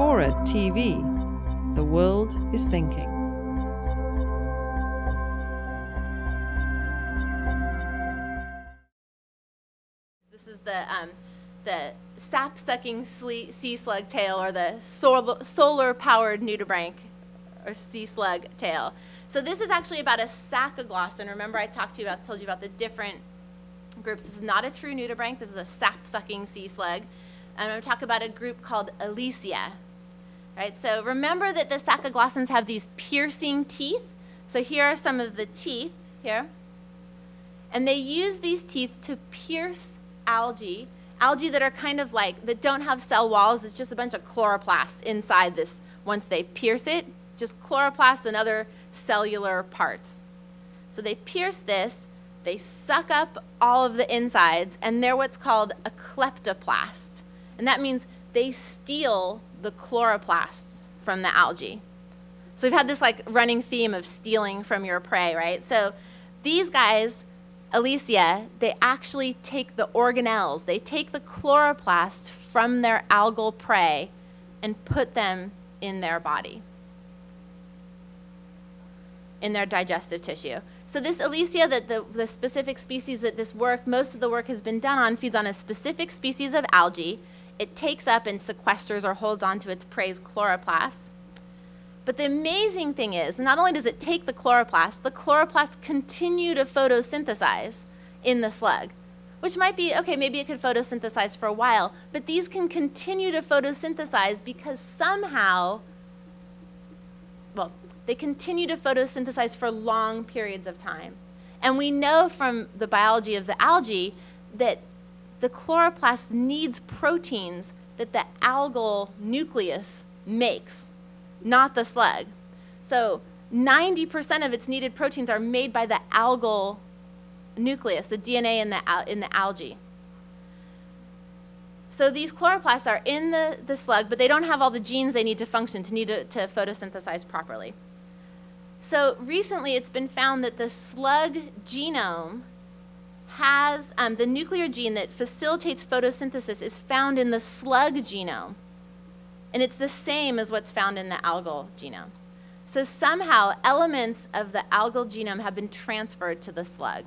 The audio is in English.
Agora TV. The world is thinking. This is the sap-sucking sea slug tail, or the solar-powered nudibranch, or sea slug tail. So this is actually about a sacoglossan. Remember, I told you about the different groups. This is not a true nudibranch. This is a sap-sucking sea slug. I'm going to talk about a group called Alesia. Right, so remember that the sacoglossans have these piercing teeth. So here are some of the teeth here. And they use these teeth to pierce algae, algae that are kind of like, that don't have cell walls. It's just a bunch of chloroplasts inside this. Once they pierce it, just chloroplasts and other cellular parts. So they pierce this, they suck up all of the insides, and they're what's called a kleptoplast. And that means they steal the chloroplasts from the algae. So we've had this like running theme of stealing from your prey, right? So these guys, Alesia, they actually take the organelles, they take the chloroplasts from their algal prey and put them in their body, in their digestive tissue. So this Alesia, that the specific species that this work, most of the work has been done on, feeds on a specific species of algae. It takes up and sequesters or holds onto its prey's chloroplasts. But the amazing thing is, not only does it take the chloroplasts continue to photosynthesize in the slug, which might be, okay, maybe it could photosynthesize for a while, but these can continue to photosynthesize because somehow, well, they continue to photosynthesize for long periods of time. And we know from the biology of the algae that the chloroplast needs proteins that the algal nucleus makes, not the slug. So 90% of its needed proteins are made by the algal nucleus, the DNA in the algae. So these chloroplasts are in the slug, but they don't have all the genes they need to function, to photosynthesize properly. So recently it's been found that the slug genome has the nuclear gene that facilitates photosynthesis is found in the slug genome. And it's the same as what's found in the algal genome. So somehow elements of the algal genome have been transferred to the slug.